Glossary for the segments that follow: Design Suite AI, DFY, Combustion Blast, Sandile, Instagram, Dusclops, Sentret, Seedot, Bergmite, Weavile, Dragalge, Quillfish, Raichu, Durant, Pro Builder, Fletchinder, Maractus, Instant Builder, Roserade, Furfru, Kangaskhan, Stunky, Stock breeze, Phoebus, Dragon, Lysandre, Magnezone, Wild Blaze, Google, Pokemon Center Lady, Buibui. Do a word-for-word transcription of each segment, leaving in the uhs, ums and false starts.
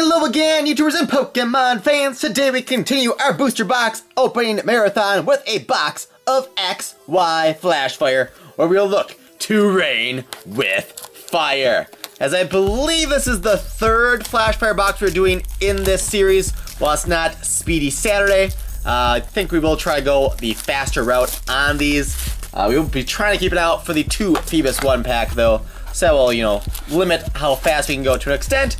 Hello again, YouTubers and Pokemon fans. Today we continue our booster box opening marathon with a box of X Y Flashfire, where we'll look to rain with fire. As I believe this is the third Flashfire box we're doing in this series. While it's not Speedy Saturday, uh, I think we will try to go the faster route on these. Uh, we will be trying to keep it out for the two Phoebus one pack though, so that will, you know, limit how fast we can go to an extent.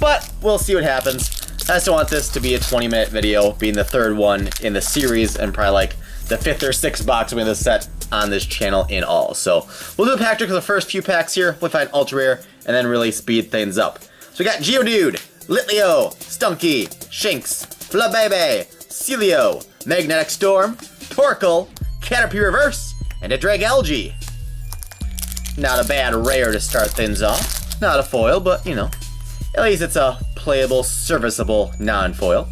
But we'll see what happens. I just don't want this to be a twenty minute video, being the third one in the series and probably like the fifth or sixth box we have set on this channel in all. So we'll do a pack trick for the first few packs here. We'll find ultra rare and then really speed things up. So we got Geodude, Litleo, Stunky, Shinx, Flabebe, Celio, Magnetic Storm, Torkoal, Caterpie Reverse, and a Dragalge. Not a bad rare to start things off. Not a foil, but you know. At least it's a playable, serviceable non-foil.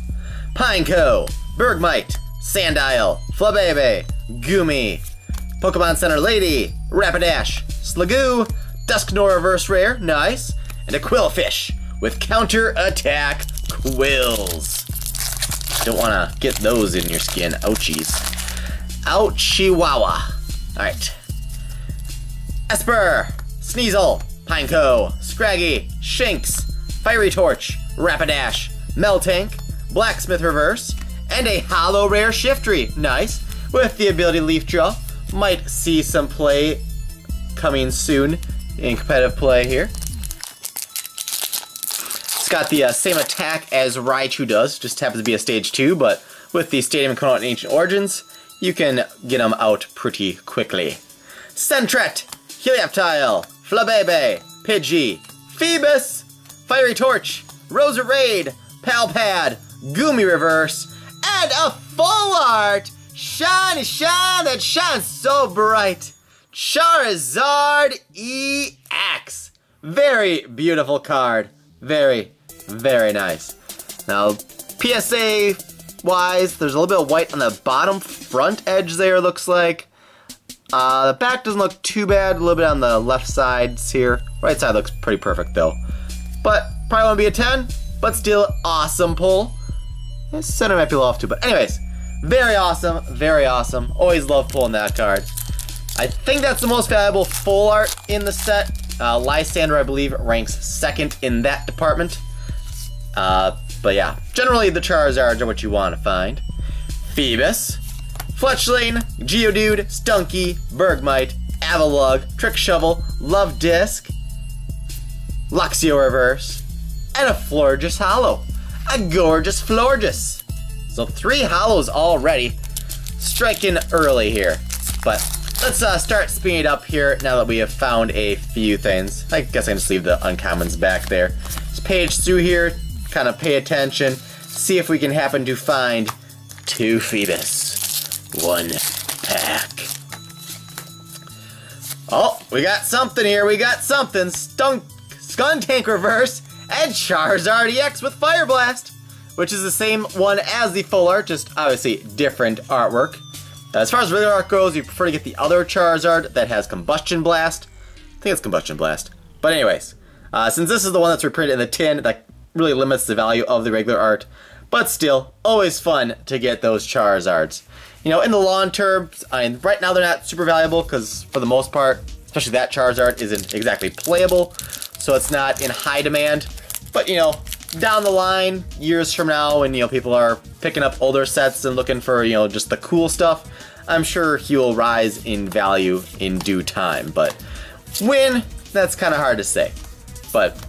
Pineco, Bergmite, Sandile, Flabebe, Goomy, Pokemon Center Lady, Rapidash, Slagoo, Dusknoir Reverse Rare, nice, and a Quillfish with Counter Attack Quills. Don't want to get those in your skin, ouchies. Ouchiwawa. Alright. Esper, Sneasel, Pineco, Scraggy, Shinx, Fiery Torch, Rapidash, Meltank, Blacksmith Reverse, and a Hollow Rare Shiftry. Nice. With the ability Leaf Jaw. Might see some play coming soon in competitive play here. It's got the uh, same attack as Raichu does. Just happens to be a stage two, but with the Stadium coming out in Ancient Origins, you can get them out pretty quickly. Sentret, Helioptile, Flabebe, Pidgey, Phoebus, Fiery Torch, Roserade, Palpad, Goomy Reverse, and a full art! Shiny shine that shines so bright! Charizard E X! Very beautiful card. Very, very nice. Now, P S A-wise, there's a little bit of white on the bottom front edge there, looks like. Uh, the back doesn't look too bad, a little bit on the left sides here. Right side looks pretty perfect, though. But probably won't be a ten, but still awesome pull. Center might be a little off too, but anyways, very awesome, very awesome. Always love pulling that card. I think that's the most valuable full art in the set. Uh, Lysandre, I believe, ranks second in that department. Uh, but yeah, generally the Charizards are what you want to find. Phoebus, Fletchling, Geodude, Stunky, Bergmite, Avalugg, Trick Shovel, Love Disc, Luxio Reverse, and a Florges Hollow. A gorgeous Florges. So three hollows already. Striking early here. But let's uh, start speeding it up here now that we have found a few things. I guess I can just leave the uncommons back there. Just page through here, kind of pay attention, see if we can happen to find two Phoebus. One pack. Oh, we got something here. We got something. Stunk. Skuntank Reverse, and Charizard E X with Fire Blast, which is the same one as the full art, just obviously different artwork. As far as regular art goes, you prefer to get the other Charizard that has Combustion Blast. I think it's Combustion Blast. But anyways, uh, since this is the one that's reprinted in the tin, that really limits the value of the regular art. But still, always fun to get those Charizards. You know, in the long term, I mean, right now they're not super valuable because for the most part, especially that Charizard isn't exactly playable. So it's not in high demand, but you know, down the line, years from now, when you know people are picking up older sets and looking for you know just the cool stuff, I'm sure he will rise in value in due time. But when, that's kind of hard to say. But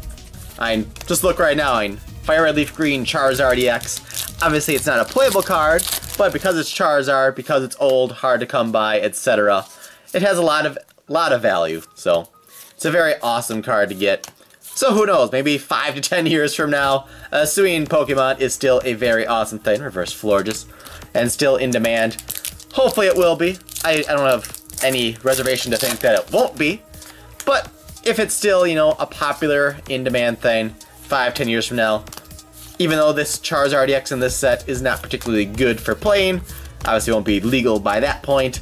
I just look right now, I Fire Red Leaf Green Charizard E X. Obviously, it's not a playable card, but because it's Charizard, because it's old, hard to come by, et cetera, it has a lot of lot of value. So. It's a very awesome card to get. So who knows, maybe five to ten years from now, assuming Pokemon is still a very awesome thing, Reverse Florges, and still in demand. Hopefully it will be. I, I don't have any reservation to think that it won't be, but if it's still, you know, a popular in-demand thing, five, ten years from now, even though this Charizard E X in this set is not particularly good for playing, obviously won't be legal by that point,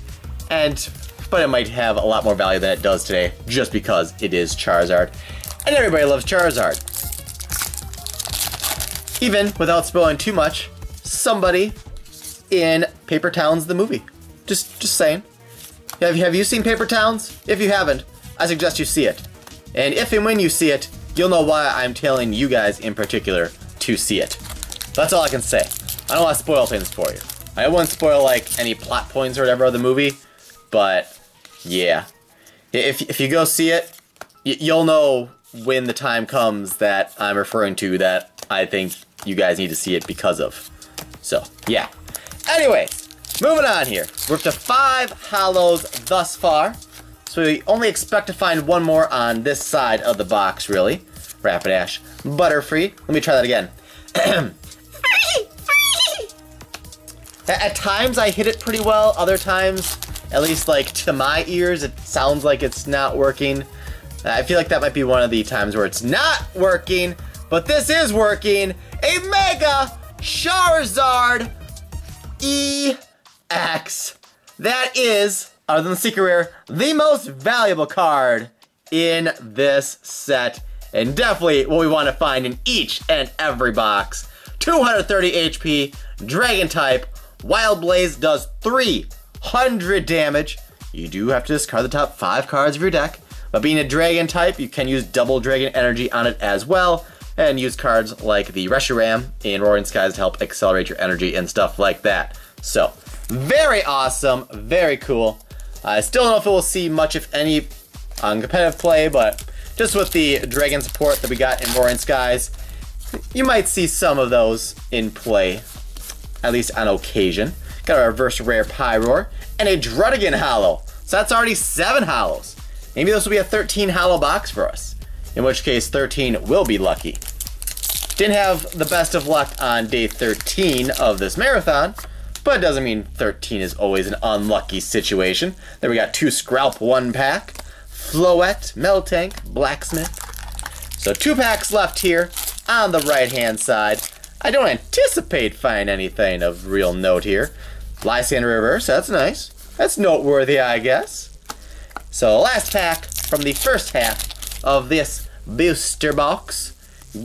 and but it might have a lot more value than it does today, just because it is Charizard. And everybody loves Charizard. even without spoiling too much, somebody in Paper Towns the movie. Just just saying. Have you, have you seen Paper Towns? If you haven't, I suggest you see it. And if and when you see it, you'll know why I'm telling you guys in particular to see it. That's all I can say. I don't want to spoil things for you. I won't spoil like any plot points or whatever of the movie, but yeah. If, if you go see it, you'll know when the time comes that I'm referring to that I think you guys need to see it because of. So, yeah. Anyways, moving on here. We're up to five hollows thus far. So we only expect to find one more on this side of the box, really. Rapidash, Butterfree. Let me try that again. At times I hit it pretty well, other times, at least like to my ears, it sounds like it's not working. I feel like that might be one of the times where it's not working, but this is working. A Mega Charizard E X. That is, other than the Secret Rare, the most valuable card in this set, and definitely what we want to find in each and every box. two hundred thirty H P, Dragon type. Wild Blaze does three hundred damage. You do have to discard the top five cards of your deck, but being a Dragon type, you can use double Dragon energy on it as well, and use cards like the Reshiram in Roaring Skies to help accelerate your energy and stuff like that. So, very awesome, very cool. I still don't know if we'll see much, if any, on competitive play, but just with the Dragon support that we got in Roaring Skies, you might see some of those in play, at least on occasion. Got a reverse rare Pyroar and a Dragon hollow. So that's already seven hollows. Maybe this will be a thirteen hollow box for us, in which case thirteen will be lucky. Didn't have the best of luck on day thirteen of this marathon, but it doesn't mean thirteen is always an unlucky situation. Then we got two Scralp one pack, Floette, Meltank, Blacksmith. So two packs left here on the right hand side. I don't anticipate finding anything of real note here. Lysandre reverse, that's nice. That's noteworthy, I guess. So last pack from the first half of this booster box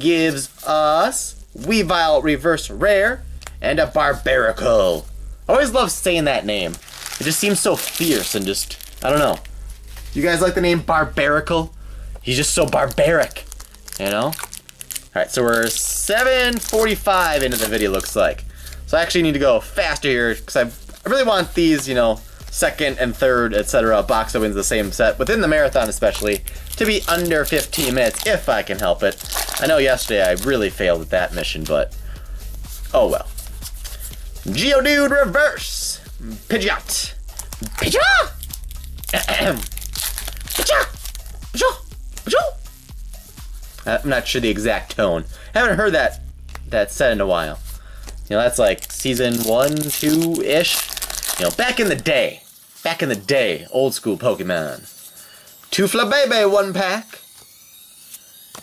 gives us Weavile reverse rare and a Barbarical. I always love saying that name. It just seems so fierce and just, I don't know. You guys like the name Barbarical? He's just so barbaric, you know? Alright, so we're seven forty-five into the video, looks like. So I actually need to go faster here, because I, I really want these, you know, second and third, et cetera, box that wins the same set, within the marathon especially, to be under fifteen minutes, if I can help it. I know yesterday I really failed at that mission, but oh well. Geodude reverse! Pidgeot! Pidgeot! Pidgeot! Pidgeot! Pidgeot! I'm not sure the exact tone. I haven't heard that that said in a while. You know, that's like season one, two-ish. You know, back in the day. Back in the day, old school Pokemon. Two Flabebe one pack.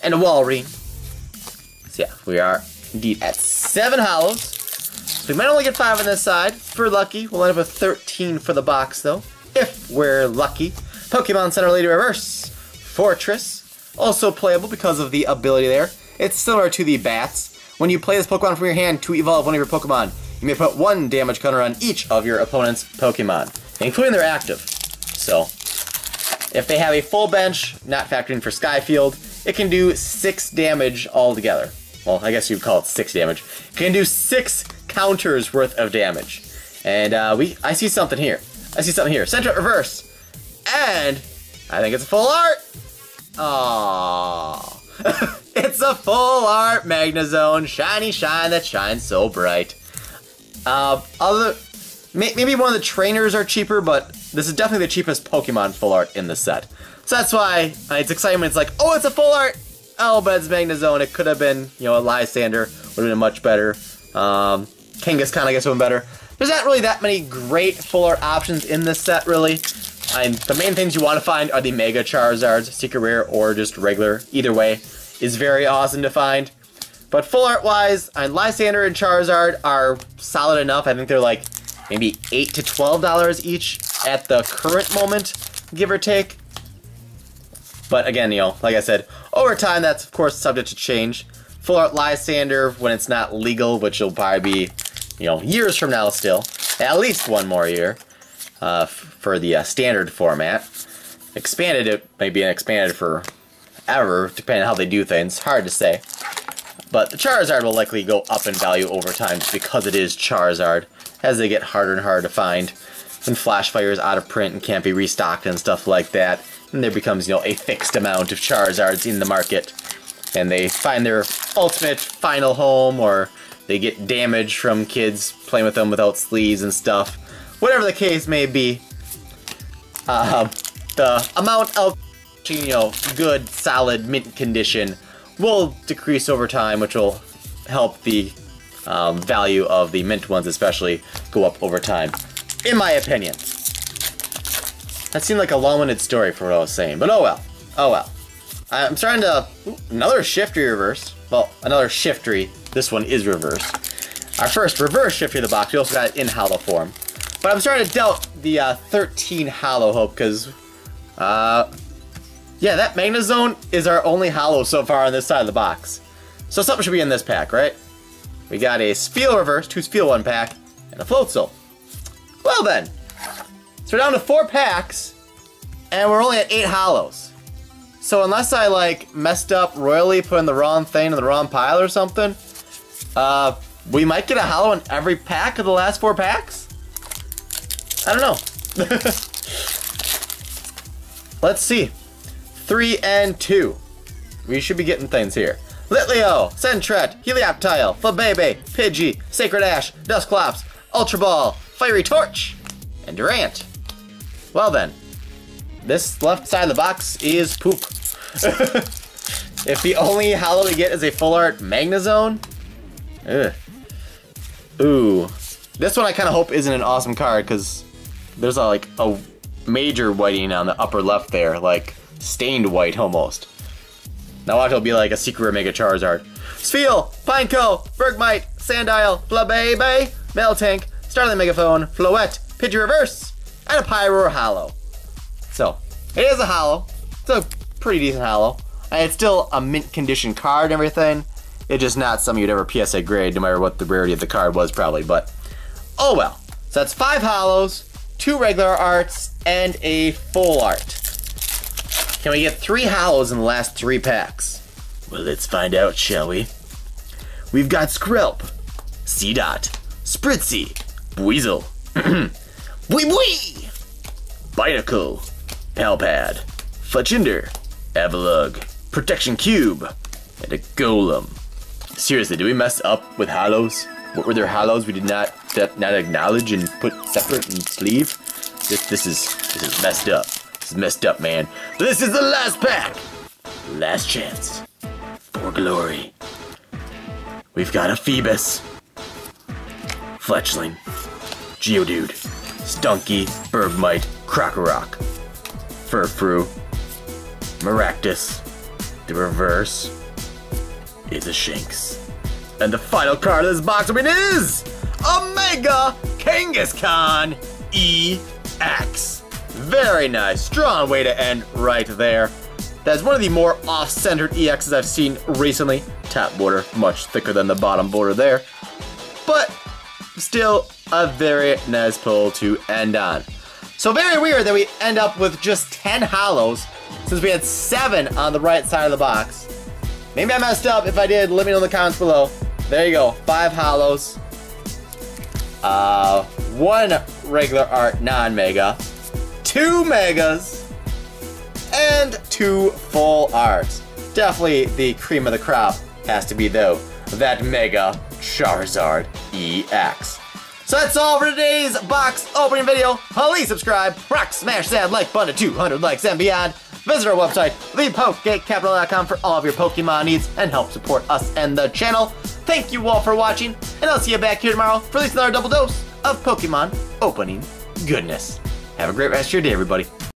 And a wall ring. So yeah, we are indeed at seven hollows. So we might only get five on this side. If we're lucky, we'll end up with thirteen for the box though. If we're lucky. Pokemon Center Lady reverse. Fortress. Also playable because of the ability there. It's similar to the bats. When you play this Pokemon from your hand to evolve one of your Pokemon, you may put one damage counter on each of your opponent's Pokemon, including their active. So, if they have a full bench, not factoring for Skyfield, it can do six damage altogether. Well, I guess you'd call it six damage. It can do six counters worth of damage. And uh, we, I see something here. I see something here. Sentret reverse. And I think it's a full art. Aww. It's a full art Magnezone, shiny shine that shines so bright. Uh, other, maybe one of the trainers are cheaper, but this is definitely the cheapest Pokemon full art in the set. So that's why uh, it's exciting when it's like, oh, it's a full art. Oh, but it's Magnezone. It could have been, you know, a Lysandre would have been much better. Um, Kangaskhan, I guess, would have been better. There's not really that many great full art options in this set, really. And the main things you want to find are the Mega Charizards, Secret Rare, or just regular. Either way is very awesome to find. But full art-wise, Lysandre and Charizard are solid enough. I think they're like maybe eight to twelve dollars each at the current moment, give or take. But again, you know, like I said, over time that's, of course, subject to change. full art Lysandre when it's not legal, which will probably be, you know, years from now still. At least one more year uh, for the uh, standard format. Expanded, it may be expanded forever, depending on how they do things. Hard to say. But the Charizard will likely go up in value over time just because it is Charizard, as they get harder and harder to find. When Flashfire is out of print and can't be restocked and stuff like that, and there becomes, you know, a fixed amount of Charizards in the market, and they find their ultimate final home, or they get damaged from kids playing with them without sleeves and stuff. Whatever the case may be, uh, the amount of, you know, good, solid mint condition will decrease over time, which will help the um, value of the mint ones especially go up over time, in my opinion. That seemed like a long-winded story for what I was saying, but oh well, oh well. I'm starting to, ooh, another Shiftry reverse. Well, another Shiftry, this one is reversed. Our first reverse Shiftry of the box, we also got it in holo form. But I'm starting to doubt the uh, thirteen holo hope, because, uh, yeah, that Magnezone is our only holo so far on this side of the box. So something should be in this pack, right? We got a Spiel reverse, two Spiel one pack, and a Floatzel. Well then, so we're down to four packs, and we're only at eight hollows. So unless I like messed up royally, putting the wrong thing in the wrong pile or something, uh, we might get a holo in every pack of the last four packs? I don't know. Let's see. Three and two. We should be getting things here. Litleo, Sentret, Helioptile, Flabebe, Pidgey, Sacred Ash, Dusclops, Ultra Ball, Fiery Torch, and Durant. Well then, this left side of the box is poop. If the only holo we get is a full art Magnezone, ugh. Ooh. This one I kind of hope isn't an awesome card, because there's a, like a major whiting on the upper left there, like stained white almost. Now watch, it'll be like a secret or Mega Charizard. Spiel, Pineco, Bergmite, Sandile, Flabebe, Meltank, Starling Megaphone, Floette, Pidgey reverse, and a Pyroar holo. So, it is a holo. It's a pretty decent holo. And it's still a mint condition card and everything. It's just not something you'd ever P S A grade, no matter what the rarity of the card was probably, but oh well. So that's five holos, two regular arts, and a full art. Can we get three holos in the last three packs? Well, let's find out, shall we? We've got Skrelp, Seedot, Spritzy, Buizel, Buibui, Pineco, Palpad, Fletchinder, Avalugg, Protection Cube, and a Golem. Seriously, did we mess up with halos? What were their halos we did not that, not acknowledge and put separate in sleeve? This this is this is messed up. This is messed up, man. But this is the last pack, last chance for glory. We've got a Phoebus, Fletchling, Geodude, Stunky, Bergmite, Crocorock, Furfru, Maractus, the reverse is a Shinx. And the final card of this box I mean, is a Mega Kangaskhan E X. Very nice, strong way to end right there. That's one of the more off-centered E Xs I've seen recently. Top border, much thicker than the bottom border there. But still a very nice pull to end on. So very weird that we end up with just ten holos, since we had seven on the right side of the box. Maybe I messed up. If I did, let me know in the comments below. There you go, five holos, uh, one regular art non-mega, two megas, and two full arts. Definitely the cream of the crop has to be, though, that Mega Charizard E X. So that's all for today's box opening video. Please subscribe, rock, smash that like button to two hundred likes and beyond. Visit our website, the poke capital dot com, for all of your Pokemon needs, and help support us and the channel. Thank you all for watching, and I'll see you back here tomorrow for at least another double dose of Pokemon opening goodness. Have a great rest of your day, everybody.